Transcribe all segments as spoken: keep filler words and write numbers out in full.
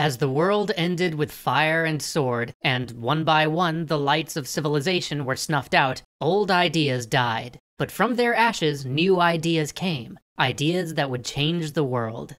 As the world ended with fire and sword, and one by one the lights of civilization were snuffed out, old ideas died. But from their ashes, new ideas came. Ideas that would change the world.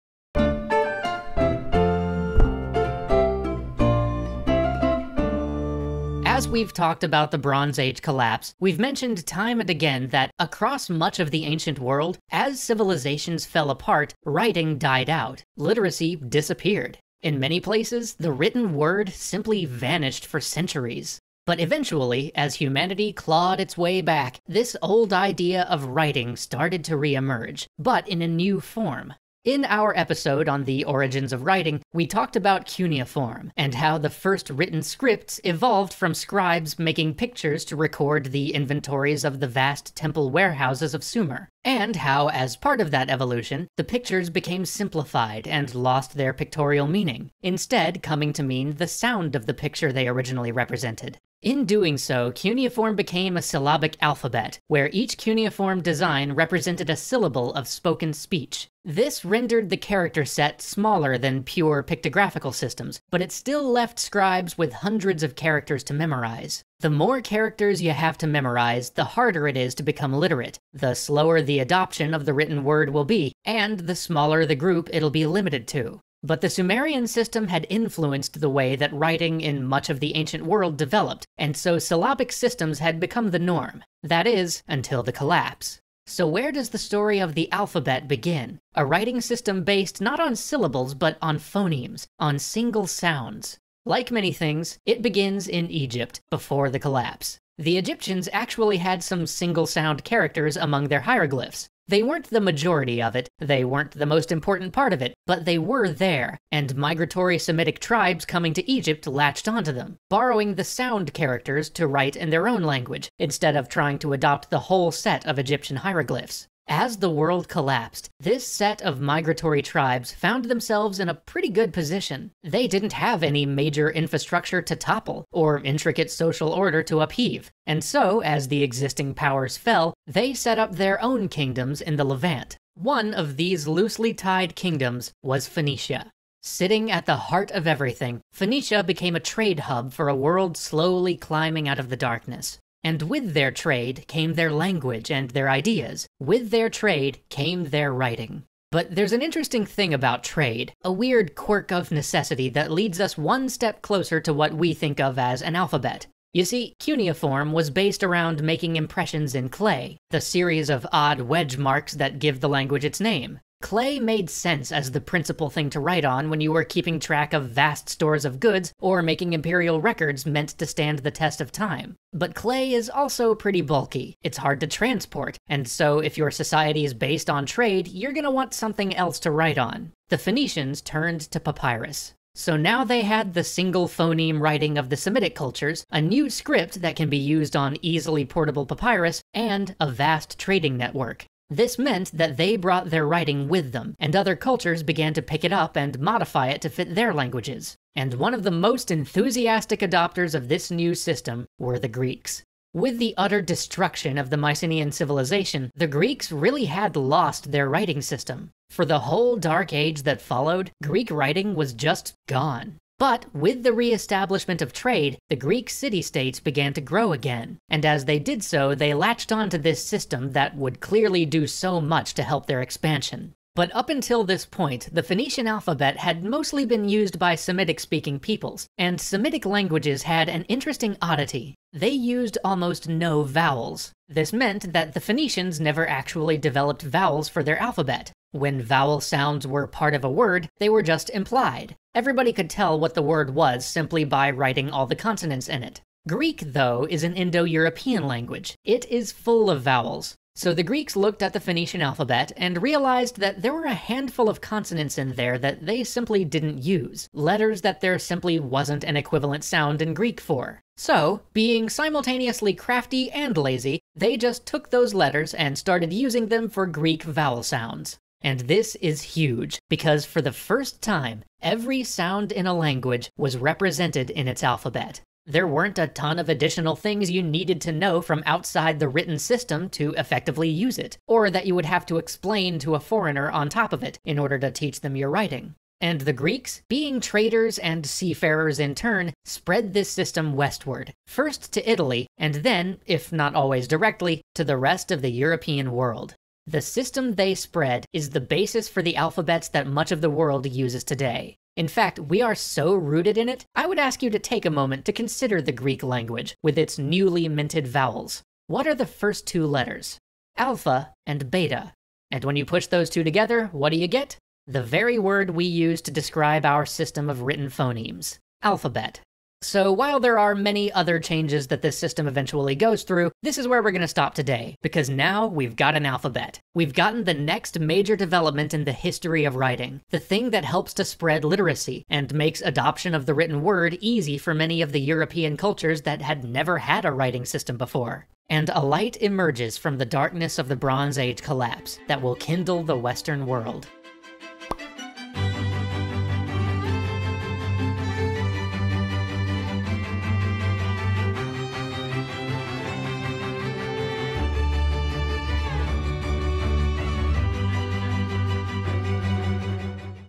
As we've talked about the Bronze Age collapse, we've mentioned time and again that across much of the ancient world, as civilizations fell apart, writing died out. Literacy disappeared. In many places, the written word simply vanished for centuries. But eventually, as humanity clawed its way back, this old idea of writing started to reemerge, but in a new form. In our episode on the origins of writing, we talked about cuneiform, and how the first written scripts evolved from scribes making pictures to record the inventories of the vast temple warehouses of Sumer. And how, as part of that evolution, the pictures became simplified and lost their pictorial meaning, instead coming to mean the sound of the picture they originally represented. In doing so, cuneiform became a syllabic alphabet, where each cuneiform design represented a syllable of spoken speech. This rendered the character set smaller than pure pictographical systems, but it still left scribes with hundreds of characters to memorize. The more characters you have to memorize, the harder it is to become literate, the slower the adoption of the written word will be, and the smaller the group it'll be limited to. But the Sumerian system had influenced the way that writing in much of the ancient world developed, and so syllabic systems had become the norm. That is, until the collapse. So where does the story of the alphabet begin? A writing system based not on syllables, but on phonemes, on single sounds. Like many things, it begins in Egypt, before the collapse. The Egyptians actually had some single-sound characters among their hieroglyphs. They weren't the majority of it, they weren't the most important part of it, but they were there, and migratory Semitic tribes coming to Egypt latched onto them, borrowing the sound characters to write in their own language, instead of trying to adopt the whole set of Egyptian hieroglyphs. As the world collapsed, this set of migratory tribes found themselves in a pretty good position. They didn't have any major infrastructure to topple, or intricate social order to upheave. And so, as the existing powers fell, they set up their own kingdoms in the Levant. One of these loosely tied kingdoms was Phoenicia. Sitting at the heart of everything, Phoenicia became a trade hub for a world slowly climbing out of the darkness. And with their trade came their language and their ideas. With their trade came their writing. But there's an interesting thing about trade, a weird quirk of necessity that leads us one step closer to what we think of as an alphabet. You see, cuneiform was based around making impressions in clay, the series of odd wedge marks that give the language its name. Clay made sense as the principal thing to write on when you were keeping track of vast stores of goods or making imperial records meant to stand the test of time. But clay is also pretty bulky. It's hard to transport, and so if your society is based on trade, you're gonna want something else to write on. The Phoenicians turned to papyrus. So now they had the single phoneme writing of the Semitic cultures, a new script that can be used on easily portable papyrus, and a vast trading network. This meant that they brought their writing with them, and other cultures began to pick it up and modify it to fit their languages. And one of the most enthusiastic adopters of this new system were the Greeks. With the utter destruction of the Mycenaean civilization, the Greeks really had lost their writing system. For the whole Dark Age that followed, Greek writing was just gone. But with the re-establishment of trade, the Greek city-states began to grow again, and as they did so, they latched onto this system that would clearly do so much to help their expansion. But up until this point, the Phoenician alphabet had mostly been used by Semitic-speaking peoples, and Semitic languages had an interesting oddity. They used almost no vowels. This meant that the Phoenicians never actually developed vowels for their alphabet. When vowel sounds were part of a word, they were just implied. Everybody could tell what the word was simply by writing all the consonants in it. Greek, though, is an Indo-European language. It is full of vowels. So the Greeks looked at the Phoenician alphabet and realized that there were a handful of consonants in there that they simply didn't use, letters that there simply wasn't an equivalent sound in Greek for. So, being simultaneously crafty and lazy, they just took those letters and started using them for Greek vowel sounds. And this is huge, because for the first time, every sound in a language was represented in its alphabet. There weren't a ton of additional things you needed to know from outside the written system to effectively use it, or that you would have to explain to a foreigner on top of it in order to teach them your writing. And the Greeks, being traders and seafarers in turn, spread this system westward, first to Italy, and then, if not always directly, to the rest of the European world. The system they spread is the basis for the alphabets that much of the world uses today. In fact, we are so rooted in it, I would ask you to take a moment to consider the Greek language, with its newly minted vowels. What are the first two letters? Alpha and beta. And when you push those two together, what do you get? The very word we use to describe our system of written phonemes, alphabet. So while there are many other changes that this system eventually goes through, this is where we're going to stop today, because now we've got an alphabet. We've gotten the next major development in the history of writing, the thing that helps to spread literacy and makes adoption of the written word easy for many of the European cultures that had never had a writing system before. And a light emerges from the darkness of the Bronze Age collapse that will kindle the Western world.